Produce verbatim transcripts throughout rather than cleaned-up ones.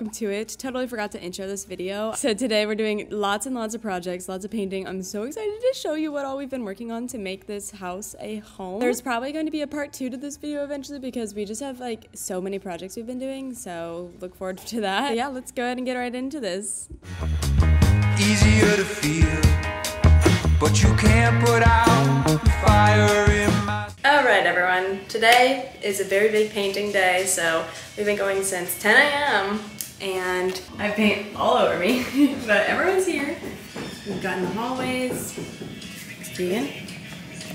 welcome to it. Totally forgot to intro this video. So today we're doing lots and lots of projects, lots of painting. I'm so excited to show you what all we've been working on to make this house a home. There's probably going to be a part two to this video eventually because we just have like so many projects we've been doing, so look forward to that. But yeah, let's go ahead and get right into this. Easier to feel, but you can't put out fire in my... Alright everyone, today is a very big painting day, so we've been going since ten A M and I have paint all over me, but everyone's here. We've gotten the hallways. Keegan,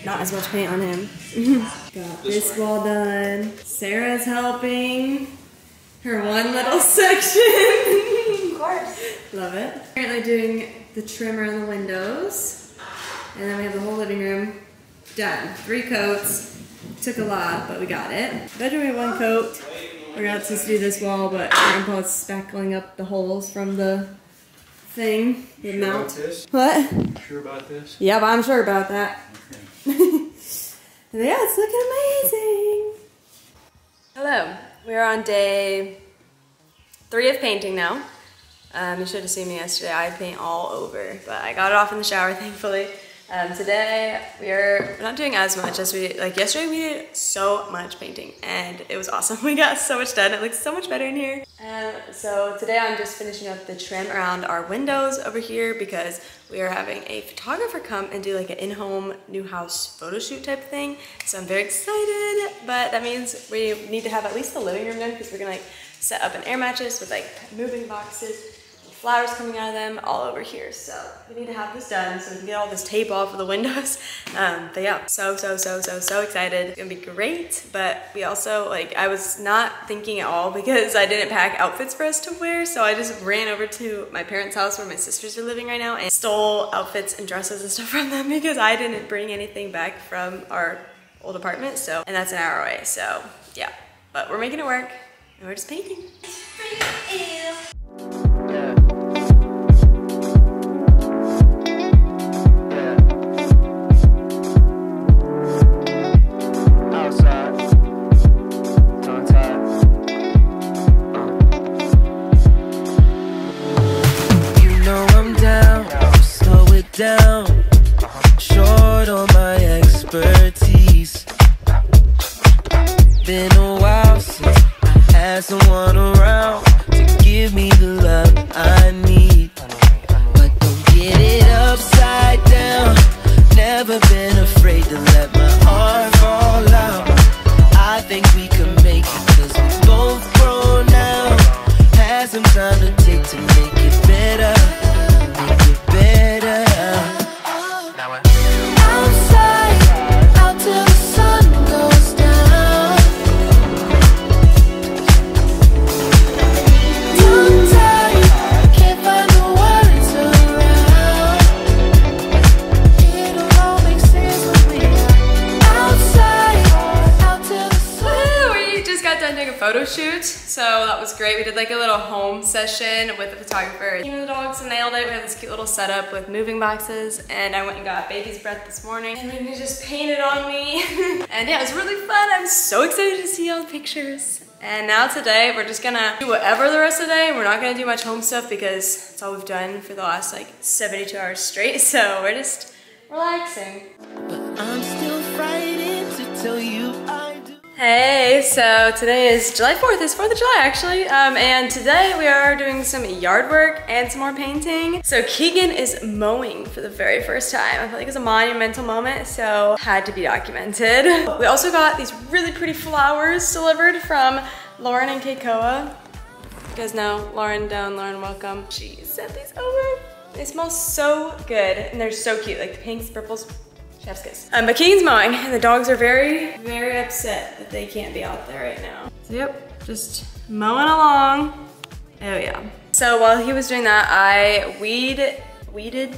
not as much paint on him. Got this wall done. Sarah's helping. Her one little section. Of course. Love it. Currently doing the trim around the windows. And then we have the whole living room done. Three coats. Took a lot, but we got it. Bedroom, we have one coat. We're not supposed to do this wall, but Grandpa's spackling up the holes from the thing. The sure mount. About this? What? You sure about this? Yeah, but I'm sure about that. Okay. Yeah, it's looking amazing. Hello. We're on day three of painting now. Um, you should have seen me yesterday. I paint all over, but I got it off in the shower, thankfully. Um, today, we're not doing as much as we did. Like yesterday, we did so much painting, and it was awesome. We got so much done. It looks so much better in here. Um, so today, I'm just finishing up the trim around our windows over here because we are having a photographer come and do like an in-home new house photo shoot type thing. So I'm very excited, but that means we need to have at least the living room done because we're gonna like set up an air mattress with like moving boxes, flowers coming out of them all over here. So we need to have this done so we can get all this tape off of the windows. Um, but yeah, so, so, so, so, so excited. It's gonna be great, but we also, like, I was not thinking at all because I didn't pack outfits for us to wear. So I just ran over to my parents' house where my sisters are living right now and stole outfits and dresses and stuff from them because I didn't bring anything back from our old apartment. So, and that's an hour away. So yeah, but we're making it work and we're just painting. Down, short on my expertise. Been a while since I had someone around to give me the love I need. But don't get it upside down. Never been afraid to let my heart fall out. I think we can make it cause we're both grown now. Had some time to take to make it better. Make it better. Photo shoot, so that was great. We did like a little home session with the photographer. Even the dogs nailed it. We had this cute little setup with moving boxes, and I went and got baby's breath this morning, and then he just painted on me. And yeah, it was really fun. I'm so excited to see all the pictures. And now today, we're just gonna do whatever the rest of the day. We're not gonna do much home stuff because it's all we've done for the last like seventy-two hours straight. So we're just relaxing. But I'm still frightened to tell you I... Hey, so today is July fourth, it's fourth of July actually, um, and today we are doing some yard work and some more painting. So Keegan is mowing for the very first time. I feel like it's a monumental moment, so had to be documented. We also got these really pretty flowers delivered from Lauren and Keikoa. You guys know, Lauren down, Lauren welcome. She sent these over. They smell so good, and they're so cute, like the pinks, purples. Chef's kiss. Um, but Keegan's mowing, and the dogs are very, very upset that they can't be out there right now. So yep, just mowing along. Oh yeah. So while he was doing that, I weed, weeded,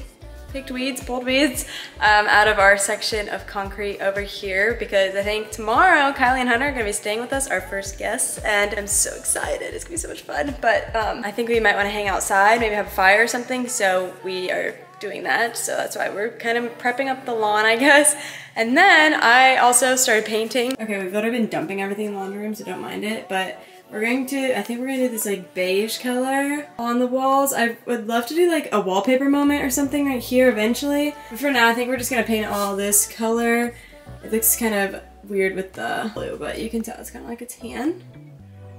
picked weeds, pulled weeds um, out of our section of concrete over here because I think tomorrow Kylie and Hunter are gonna be staying with us, our first guests, and I'm so excited. It's gonna be so much fun. But um, I think we might wanna hang outside, maybe have a fire or something, so we are doing that, so that's why we're kind of prepping up the lawn, I guess. And then I also started painting. Okay, we've already been dumping everything in the laundry room, so don't mind it, but We're going to, I think we're going to do this like beige color on the walls. I would love to do like a wallpaper moment or something right here eventually. But for now, I think we're just going to paint all this color. It looks kind of weird with the blue, but you can tell it's kind of like a tan.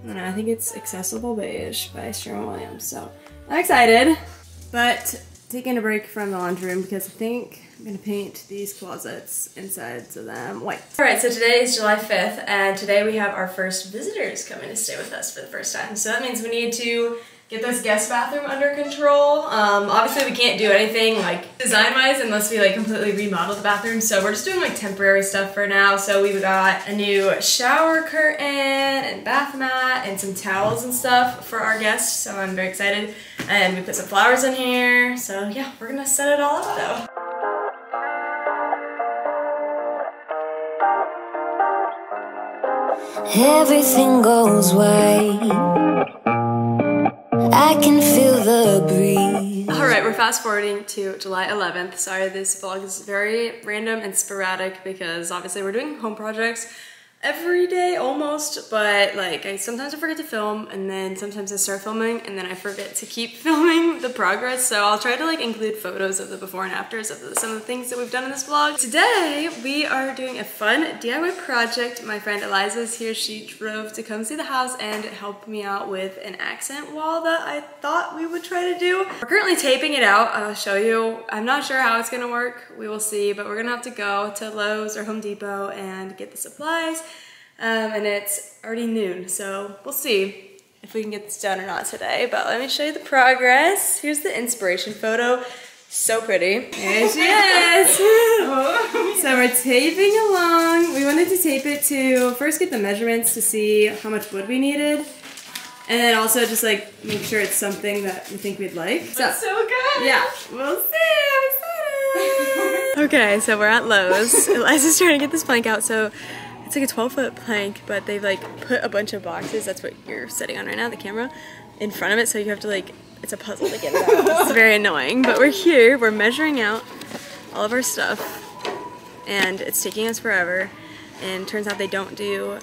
I don't know, I think it's Accessible Beige by Sherwin Williams, so I'm excited. But taking a break from the laundry room because I think I'm going to paint these closets insides of them white. Alright, so today is July fifth, and today we have our first visitors coming to stay with us for the first time. So that means we need to get this guest bathroom under control. Um, obviously we can't do anything like design-wise unless we like completely remodel the bathroom, so we're just doing like temporary stuff for now. So we've got a new shower curtain and bath mat and some towels and stuff for our guests, so I'm very excited. And we put some flowers in here, so yeah, we're gonna set it all up though. Everything goes white. I can feel the breeze. Alright, we're fast forwarding to July eleventh. Sorry, this vlog is very random and sporadic because obviously we're doing home projects every day almost, but like I sometimes I forget to film, and then sometimes I start filming and then I forget to keep filming the progress. So I'll try to like include photos of the before and afters of the, some of the things that we've done in this vlog. Today we are doing a fun D I Y project. My friend Eliza is here. She drove to come see the house and help me out with an accent wall that I thought we would try to do. We're currently taping it out. I'll show you. I'm not sure how it's gonna work. We will see, but we're gonna have to go to Lowe's or Home Depot and get the supplies. Um, and it's already noon, so we'll see if we can get this done or not today. But let me show you the progress. Here's the inspiration photo. So pretty. There she is. Oh, so we're taping along. We wanted to tape it to first get the measurements to see how much wood we needed. And then also just like make sure it's something that we think we'd like. So, so good. Yeah, we'll see. I'm excited. Okay, so we're at Lowe's. Eliza's trying to get this plank out, so it's like a twelve foot plank, but they've like put a bunch of boxes, that's what you're sitting on right now, the camera, in front of it, so you have to like, it's a puzzle to get it out. It's very annoying, but we're here, we're measuring out all of our stuff, and it's taking us forever, and turns out they don't do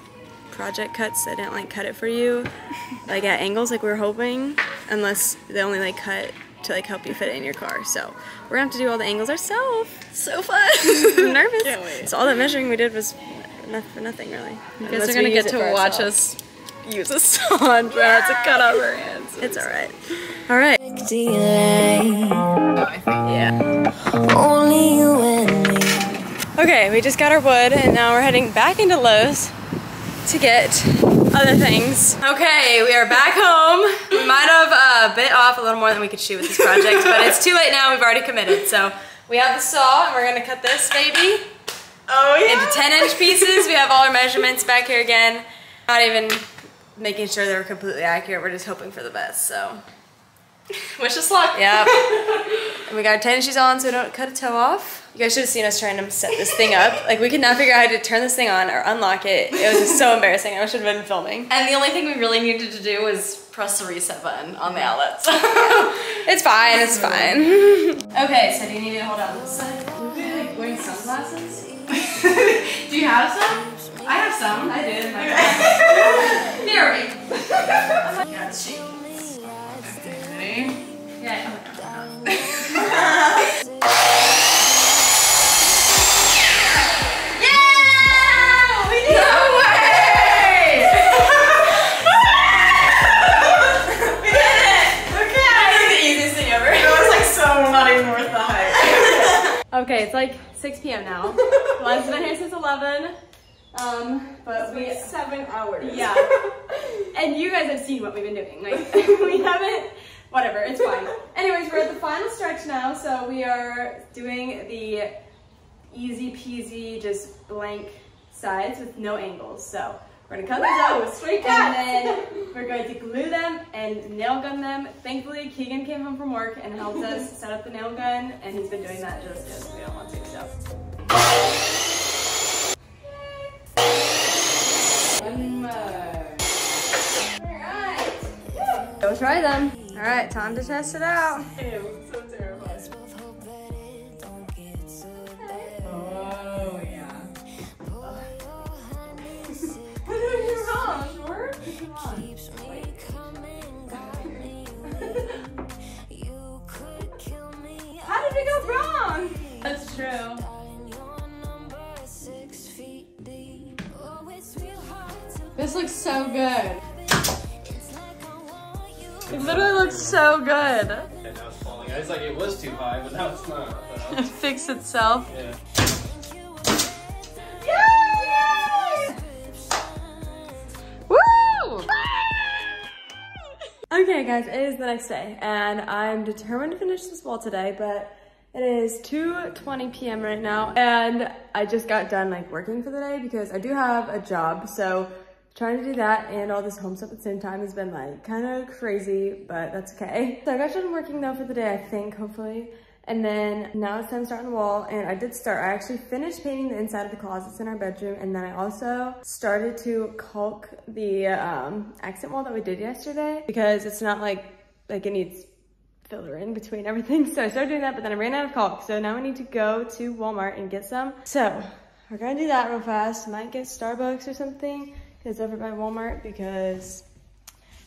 project cuts, they didn't like cut it for you, like at angles like we were hoping, unless they only like cut to like help you fit it in your car. So we're gonna have to do all the angles ourselves. So fun. I'm nervous. Can't wait. So all that measuring we did was enough for nothing really. You guys are gonna get to watch us use a saw and try to cut off our hands. It's alright. Alright. Yeah. Okay, we just got our wood and now we're heading back into Lowe's to get other things. Okay, we are back home. We might have uh, bit off a little more than we could shoot with this project, but it's too late now, we've already committed. So we have the saw and we're gonna cut this baby. Oh, yeah. Into ten inch pieces. We have all our measurements back here again. Not even making sure they were completely accurate. We're just hoping for the best, so. Wish us luck. Yep. And we got our tennis shoes on so we don't cut a toe off. You guys should have seen us trying to set this thing up. Like, we could not figure out how to turn this thing on or unlock it. It was just so embarrassing. I should have been filming. And the only thing we really needed to do was press the reset button on the outlet. So. It's fine, it's fine. Okay, so do you need me to hold out this side? Are you like wearing sunglasses? Do you have some? I have some. I did. Near me. Yeah, she. Okay, ready? Yeah. Yeah! We did it! No way! We did it! Okay. That was the easiest thing ever. It was like so not even worth the hype. Okay, it's like six P M now. I've been here since eleven, um, but it's we like seven hours. Yeah, and you guys have seen what we've been doing. Like we haven't, whatever. It's fine. Anyways, we're at the final stretch now, so we are doing the easy peasy, just blank sides with no angles. So we're gonna cut those out with straight cuts, and then we're going to glue them and nail gun them. Thankfully, Keegan came home from work and helped us set up the nail gun, and he's been doing that just because we don't want to. So. One more. Alright. Go try them. Alright, time to test it out. Ew, so terrifying. Oh, yeah. What are you wrong? What? That's true. This looks so good. It literally looks so good. And now it's falling out. It's like it was too high, but now it's not. But it fixed itself. Yeah. Yay! Woo! Okay guys, it is the next day and I'm determined to finish this wall today, but it is two twenty p m right now and I just got done like working for the day because I do have a job, so trying to do that and all this home stuff at the same time has been like kind of crazy, but that's okay. So I got done working though for the day, I think, hopefully. And then now it's time to start on the wall, and I did start. I actually finished painting the inside of the closets in our bedroom, and then I also started to caulk the um, accent wall that we did yesterday because it's not like, like it needs filler in between everything. So I started doing that, but then I ran out of caulk. So now I need to go to Walmart and get some. So we're gonna do that real fast. Might get Starbucks or something. It's over by Walmart because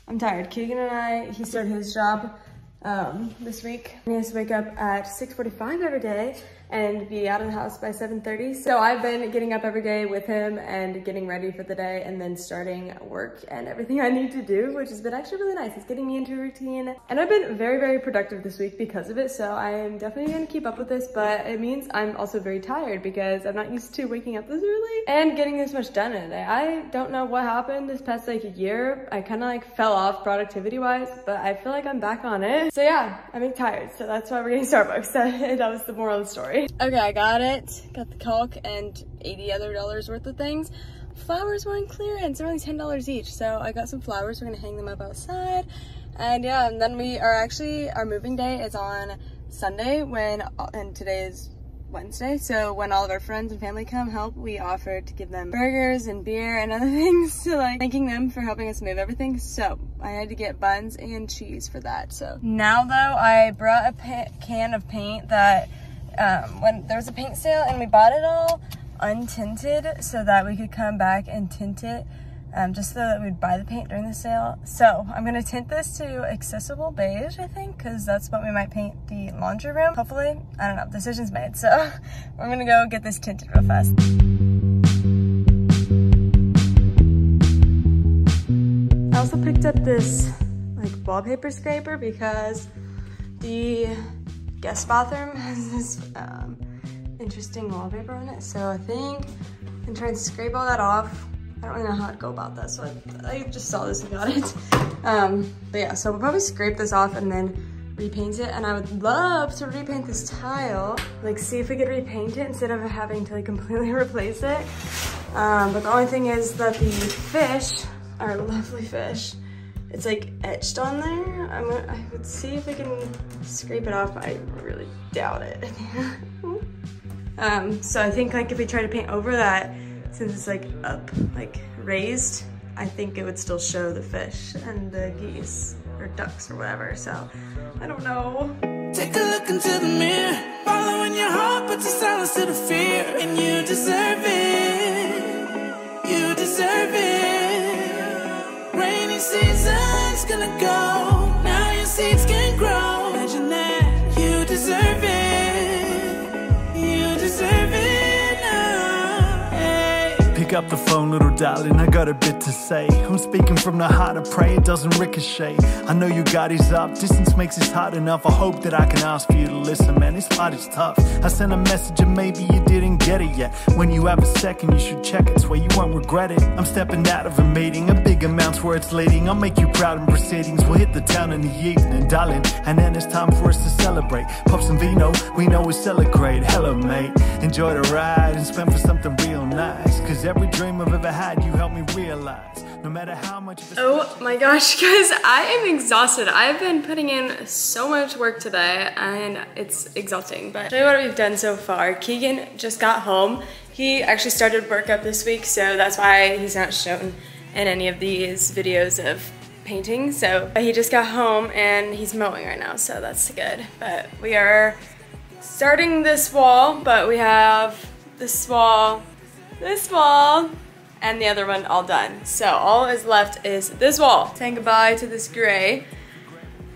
I'm tired. Keegan and I, he started his job um, this week. He has to wake up at six forty-five every day and be out of the house by seven thirty. So I've been getting up every day with him and getting ready for the day and then starting work and everything I need to do, which has been actually really nice. It's getting me into a routine. And I've been very, very productive this week because of it. So I am definitely gonna keep up with this, but it means I'm also very tired because I'm not used to waking up this early and getting this much done in a day. I don't know what happened this past like a year. I kind of like fell off productivity wise, but I feel like I'm back on it. So yeah, I'm tired. So that's why we're getting Starbucks. That was the moral of the story. Okay, I got it. Got the caulk and eighty other dollars worth of things. Flowers were on clearance. They're only ten dollars each. So I got some flowers. We're gonna hang them up outside. And yeah, and then we are actually, our moving day is on Sunday when, and today is Wednesday. So when all of our friends and family come help, we offer to give them burgers and beer and other things to like thanking them for helping us move everything. So I had to get buns and cheese for that. So now though, I brought a can of paint that Um, when there was a paint sale and we bought it all untinted so that we could come back and tint it um, just so that we'd buy the paint during the sale. So I'm going to tint this to accessible beige, I think, because that's what we might paint the laundry room. Hopefully, I don't know, decision's made. So we're going to go get this tinted real fast. I also picked up this like wallpaper scraper because the guest bathroom has this um, interesting wallpaper on it, so I think I'm gonna try and scrape all that off. I don't really know how to go about that, so I, I just saw this and got it. Um, but yeah, so we'll probably scrape this off and then repaint it, and I would love to repaint this tile, like see if we could repaint it instead of having to like completely replace it. Um, but the only thing is that the fish, our lovely fish, it's like etched on there. I'm gonna, I would see if I can scrape it off, but I really doubt it. um, so I think like if we try to paint over that, since it's like up, like raised, I think it would still show the fish and the geese or ducks or whatever, so I don't know. Take a look into the mirror, following your heart, but you silence to the fear, and you deserve it, you deserve it. Rainy season's gonna go, now your seeds can grow. Imagine that, you deserve it, you deserve it now, hey. Pick up the phone, little darling, I got a bit to say. I'm speaking from the heart, I pray it doesn't ricochet. I know you got is up, distance makes it hard enough. I hope that I can ask for you to listen, man, this part is tough. I sent a message and maybe you didn't get it yet. When you have a second, you should check it, swear you won't regret it. I'm stepping out of a meeting, a big amount's where it's leading. I'll make you proud in proceedings, we'll hit the town in the evening, darling. And then it's time for us to celebrate. Pop some vino, we know it's celebrate. Hello, mate, enjoy the ride and spend for something real nice. Cause every dream I've ever had, you helped me realize. No matter how much. Oh my gosh, guys, I am exhausted. I've been putting in so much work today and it's exhausting, but show you what we've done so far. Keegan just got home. He actually started work up this week, so that's why he's not shown in any of these videos of painting. So but he just got home and he's mowing right now, so that's good. But we are starting this wall, but we have this wall, this wall, and the other one all done. So all is left is this wall. Saying goodbye to this gray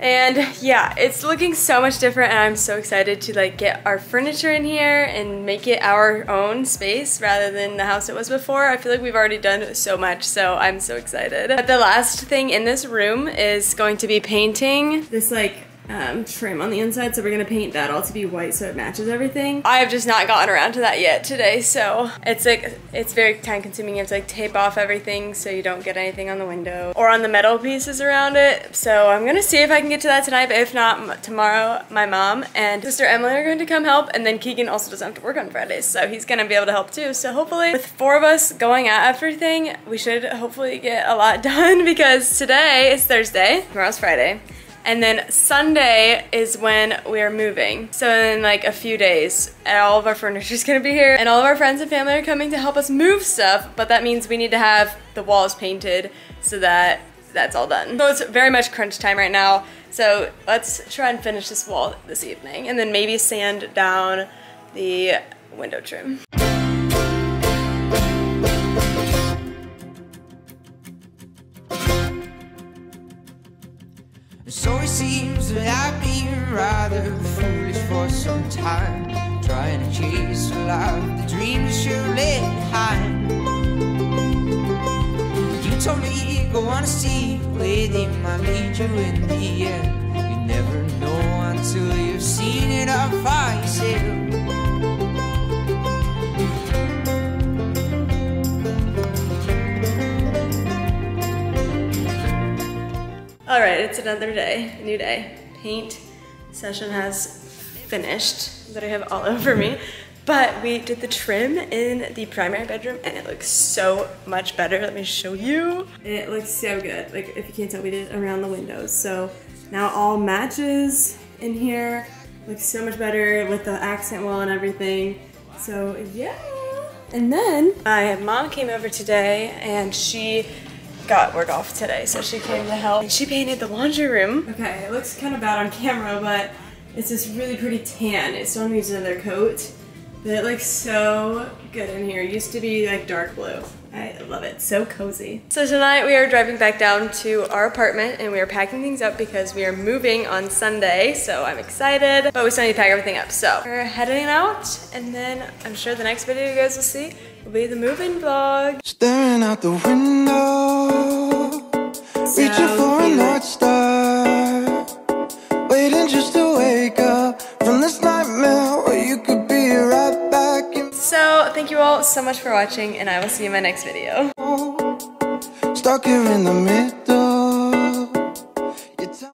And yeah, it's looking so much different, and I'm so excited to like get our furniture in here and make it our own space rather than the house it was before. I feel like we've already done so much, so I'm so excited. But the last thing in this room is going to be painting this like Um, trim on the inside, so we're gonna paint that all to be white so it matches everything. I have just not gotten around to that yet today, so it's like it's very time consuming. You have to like tape off everything so you don't get anything on the window or on the metal pieces around it. So I'm gonna see if I can get to that tonight, but if not, tomorrow my mom and sister Emily are going to come help, and then Keegan also doesn't have to work on Fridays, so he's gonna be able to help too. So hopefully with four of us going at everything, we should hopefully get a lot done, because today is Thursday, tomorrow's Friday, and then Sunday is when we are moving. So in like a few days, all of our furniture is gonna be here, and all of our friends and family are coming to help us move stuff, but that means we need to have the walls painted so that that's all done. So it's very much crunch time right now, so let's try and finish this wall this evening, and then maybe sand down the window trim. So it seems that I've been rather foolish for some time, trying to chase a life, the dreams you lay behind. You told me go on a sea, lady might lead you in the end. You never know until you've seen it up by yourself. All right, it's another day, a new day. Paint session has finished, that I have all over me, but we did the trim in the primary bedroom and it looks so much better. Let me show you. It looks so good. Like, if you can't tell, we did it around the windows. So now all matches in here. Looks so much better with the accent wall and everything. So yeah. And then my mom came over today and she got work off today, so she came to help. And she painted the laundry room. Okay, it looks kind of bad on camera, but it's this really pretty tan. It's still needs another coat, but it looks so good in here. It used to be like dark blue. I love it, so cozy. So tonight we are driving back down to our apartment and we are packing things up because we are moving on Sunday, so I'm excited, but we still need to pack everything up. So we're heading out, and then I'm sure the next video you guys will see will be the moving vlog. Staring out the window, so reaching for a north star, waiting just to wake up from this nightmare where you could be right back in. So thank you all so much for watching, and I will see you in my next video. Stuck here in the middle.